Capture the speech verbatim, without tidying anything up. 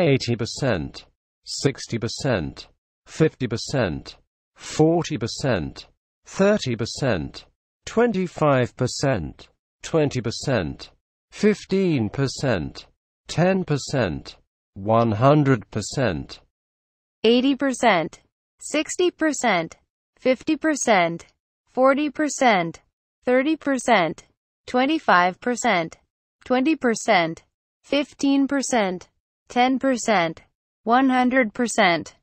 eighty percent, sixty percent, fifty percent, forty percent, thirty percent, twenty-five percent, twenty percent, fifteen percent, ten percent, one hundred percent, eighty percent, sixty percent, fifty percent, forty percent, thirty percent, twenty-five percent, twenty percent, fifteen percent, ten percent, one hundred percent.